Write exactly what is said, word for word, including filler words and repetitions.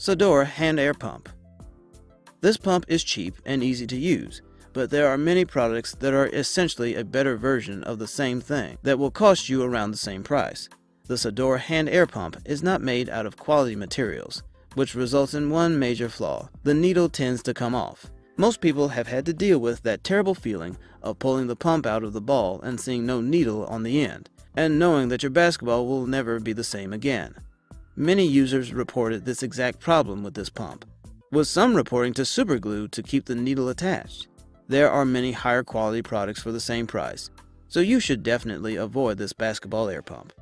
Suddora Hand Air Pump. This pump is cheap and easy to use, but there are many products that are essentially a better version of the same thing that will cost you around the same price. The Suddora Hand Air Pump is not made out of quality materials, which results in one major flaw: the needle tends to come off. Most people have had to deal with that terrible feeling of pulling the pump out of the ball and seeing no needle on the end, and knowing that your basketball will never be the same again. Many users reported this exact problem with this pump, with some reporting to superglue to keep the needle attached. There are many higher quality products for the same price, so you should definitely avoid this basketball air pump.